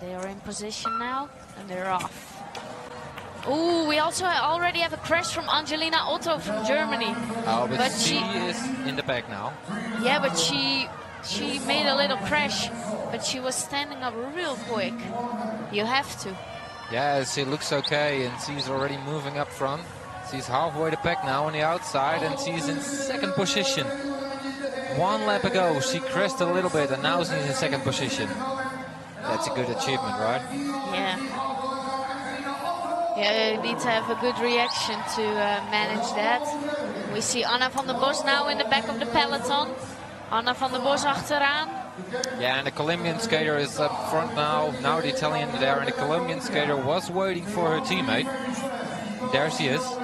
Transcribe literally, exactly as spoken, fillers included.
They are in position now, and they're off. Oh, we also already have a crash from Angelina Otto from Germany. Oh, but, but she, she is in the back now. Yeah, but she she made a little crash, but she was standing up real quick. You have to. Yeah, she looks okay, and she's already moving up front. She's halfway the pack now on the outside, and she's in second position. One lap ago, she crashed a little bit, and now she's in second position. That's a good achievement, right? Yeah. Yeah, you need to have a good reaction to uh, manage that. We see Anna van der Bos now in the back of the peloton. Anna van der Bos achteraan. Yeah, and the Colombian skater is up front now. Now the Italian there, and the Colombian skater was waiting for her teammate. There she is.